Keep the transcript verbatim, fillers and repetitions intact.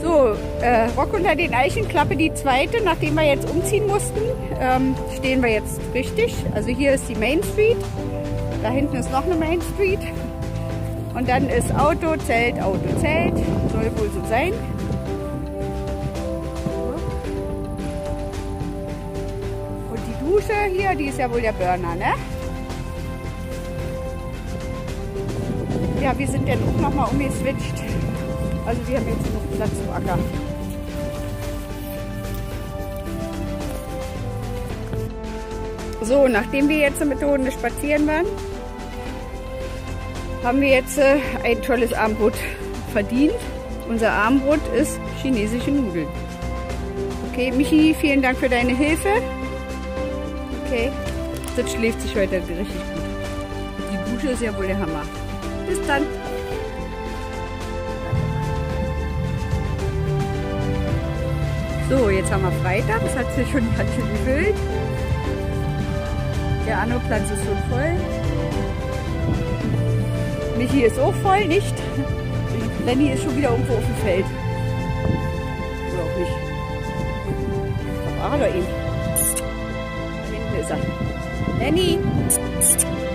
So, äh, Rock unter den Eichen, Klappe die zweite, nachdem wir jetzt umziehen mussten, ähm, stehen wir jetzt richtig. Also hier ist die Main Street, da hinten ist noch eine Main Street und dann ist Auto, Zelt, Auto, Zelt, soll wohl so sein. Und die Dusche hier, die ist ja wohl der Burner, ne? Ja, wir sind dann auch nochmal umgeswitcht. Also wir haben jetzt genug Platz zum Acker. So, nachdem wir jetzt mit der Hunde spazieren waren, haben wir jetzt ein tolles Abendbrot verdient. Unser Abendbrot ist chinesische Nudeln. Okay, Michi, vielen Dank für deine Hilfe. Okay, das schläft sich heute richtig gut. Die Dusche ist ja wohl der Hammer. Bis dann. So, jetzt haben wir Freitag, das hat sich schon ganz schön gefüllt. Der Anno-Platz ist schon voll. Michi ist auch voll, nicht? Lenny ist schon wieder irgendwo auf dem Feld. Oder auch nicht. Ich glaube, ah, da eben. Da hinten ist er. Lenny!